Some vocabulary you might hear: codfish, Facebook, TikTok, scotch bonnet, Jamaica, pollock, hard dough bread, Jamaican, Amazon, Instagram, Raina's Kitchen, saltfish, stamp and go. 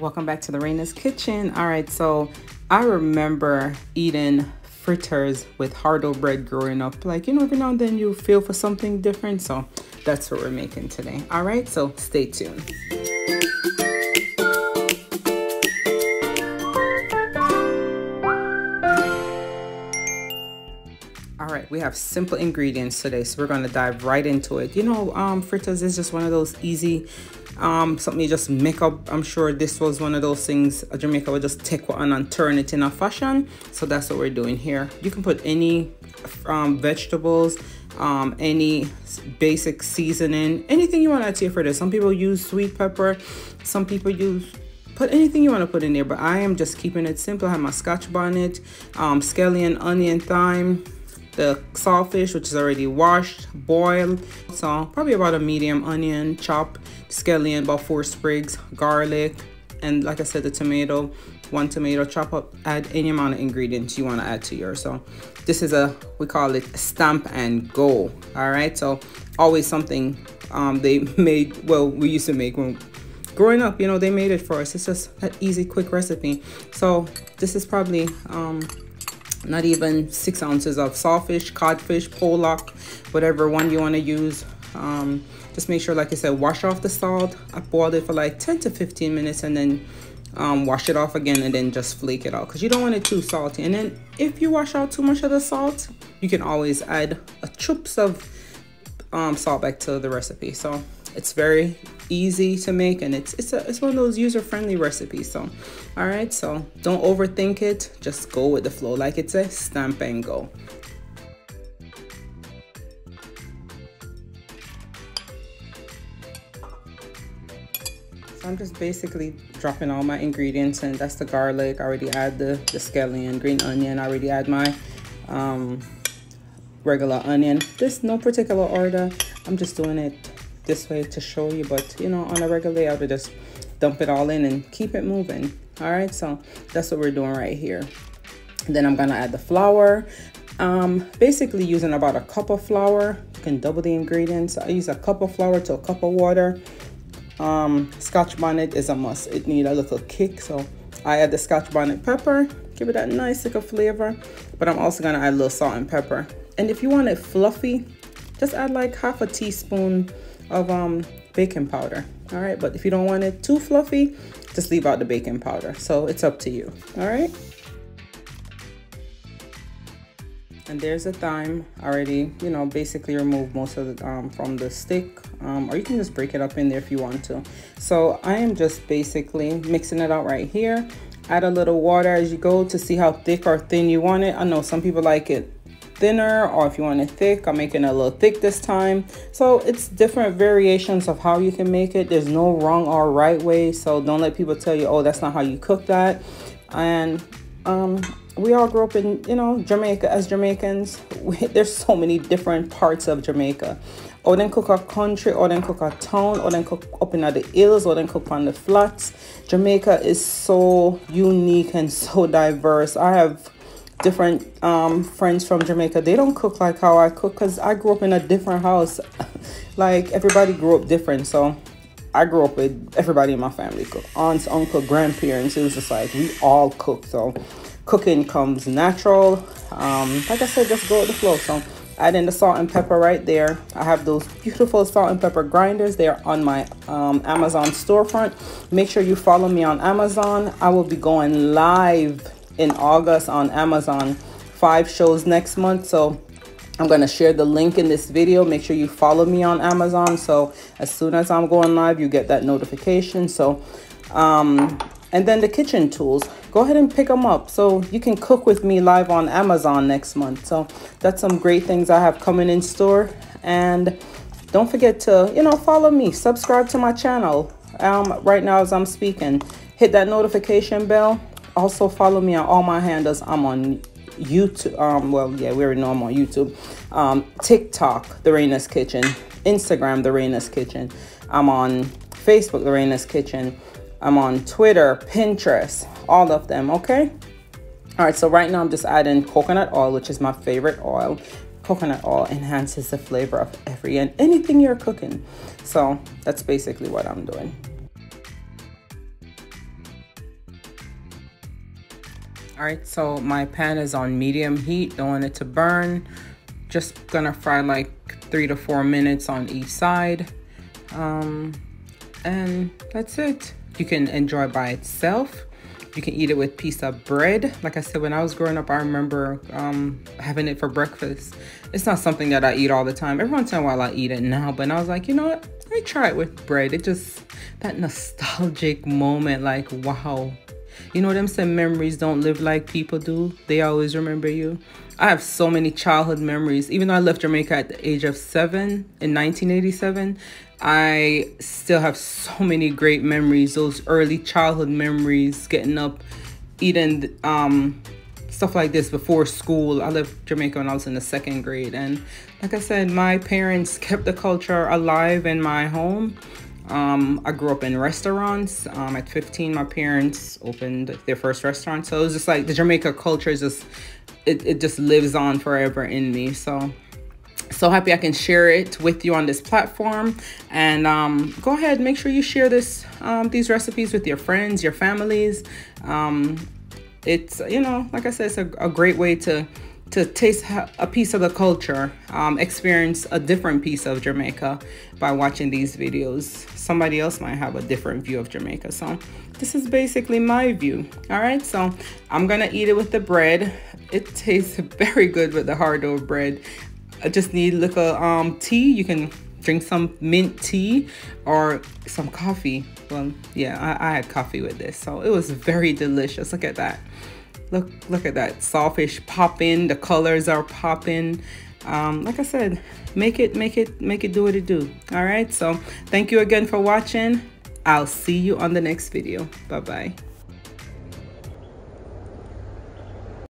Welcome back to the Raina's Kitchen. All right, so I remember eating fritters with hard dough bread growing up. Like, you know, every now and then you feel for something different. So that's what we're making today. All right, so stay tuned. All right, we have simple ingredients today, so we're gonna dive right into it. You know, fritters is just one of those easy something you just make up. I'm sure this was one of those things Jamaica would just take one and turn it in a fashion. So that's what we're doing here. You can put any vegetables, any basic seasoning, anything you want to add for this. Some people use sweet pepper, some people use, put anything you want to put in there, but I am just keeping it simple. I have my scotch bonnet, scallion, onion, thyme, the saltfish, which is already washed, boiled. So probably about a medium onion, chop, scallion, about 4 sprigs, garlic, and like I said, the tomato, 1 tomato, chop up, add any amount of ingredients you want to add to yours. So this is a, we call it stamp and go. All right, so always something they made, well, we used to make when growing up, you know, they made it for us. It's just an easy, quick recipe. So this is probably not even 6 ounces of saltfish, codfish, pollock, whatever one you want to use. Just make sure, like I said, wash off the salt. I boiled it for like 10 to 15 minutes and then wash it off again and then just flake it out because you don't want it too salty. And then if you wash out too much of the salt, you can always add a choops of salt back to the recipe. So it's very easy to make, and it's one of those user-friendly recipes. So all right, so don't overthink it, just go with the flow. Like it's a stamp and go. So I'm just basically dropping all my ingredients, and that's the garlic. I already add the scallion, green onion. I already add my regular onion. This no particular order, I'm just doing it this way to show you, but you know, on a regular day I would just dump it all in and keep it moving. All right, so that's what we're doing right here. And then I'm gonna add the flour, basically using about a cup of flour. You can double the ingredients. I use a cup of flour to a cup of water. Scotch bonnet is a must. It need a little kick, so I add the scotch bonnet pepper, give it that nice little flavor, but I'm also gonna add a little salt and pepper. And if you want it fluffy, just add like half a teaspoon of baking powder. All right, but if you don't want it too fluffy, just leave out the baking powder. So it's up to you. All right, and there's the thyme already, you know, basically remove most of the from the stick, or you can just break it up in there if you want to. So I am just basically mixing it out right here. Add a little water as you go to see how thick or thin you want it. I know some people like it thinner, or if you want it thick, I'm making it a little thick this time. So it's different variations of how you can make it. There's no wrong or right way, so don't let people tell you, oh, that's not how you cook that. And we all grew up in, you know, Jamaica. As Jamaicans, there's so many different parts of Jamaica. Or then cook a country, or then cook a town, or then cook up in the hills, or then cook on the flats. Jamaica is so unique and so diverse. I have different friends from Jamaica. They don't cook like how I cook because I grew up in a different house. Like, everybody grew up different. So I grew up with everybody in my family cook, aunts, uncle, grandparents. It was just like we all cook, so cooking comes natural. Like I said, just go with the flow. So add in the salt and pepper right there. I have those beautiful salt and pepper grinders. They are on my Amazon storefront. Make sure you follow me on Amazon. I will be going live in August on Amazon, 5 shows next month. So I'm going to share the link in this video. Make sure you follow me on Amazon, so as soon as I'm going live, you get that notification. So and then the kitchen tools, go ahead and pick them up so you can cook with me live on Amazon next month. So that's some great things I have coming in store. And don't forget to, you know, follow me, subscribe to my channel. Right now as I'm speaking, hit that notification bell. Also follow me on all my handles. I'm on YouTube, well, yeah, we already know I'm on YouTube, TikTok, The Raina's Kitchen, Instagram, The Raina's Kitchen. I'm on Facebook, The Raina's Kitchen. I'm on Twitter, Pinterest, all of them, okay? All right, so right now I'm just adding coconut oil, which is my favorite oil. Coconut oil enhances the flavor of every and anything you're cooking. So that's basically what I'm doing. All right, so my pan is on medium heat. Don't want it to burn. Just gonna fry like 3 to 4 minutes on each side. And that's it. You can enjoy by itself. You can eat it with piece of bread. Like I said, when I was growing up, I remember having it for breakfast. It's not something that I eat all the time. Every once in a while I eat it now, but I was like, you know what? Let me try it with bread. It just, that nostalgic moment, like, wow. You know, them some memories don't live like people do. They always remember you. I have so many childhood memories. Even though I left Jamaica at the age of 7 in 1987, I still have so many great memories. Those early childhood memories, getting up, eating stuff like this before school. I left Jamaica when I was in the 2nd grade. And like I said, my parents kept the culture alive in my home. I grew up in restaurants. At 15, my parents opened their first restaurant. So it was just like the Jamaica culture is just, it just lives on forever in me. So happy I can share it with you on this platform. And go ahead, make sure you share this, these recipes with your friends, your families. It's, you know, like I said, it's a great way to taste a piece of the culture, experience a different piece of Jamaica by watching these videos. Somebody else might have a different view of Jamaica. So this is basically my view. All right, so I'm gonna eat it with the bread. It tastes very good with the hard dough bread. I just need a little tea. You can drink some mint tea or some coffee. Well, yeah, I had coffee with this, so it was very delicious. Look at that. Look at that saltfish popping. The colors are popping. Like I said, make it do what it do. All right, so thank you again for watching. I'll see you on the next video. Bye bye.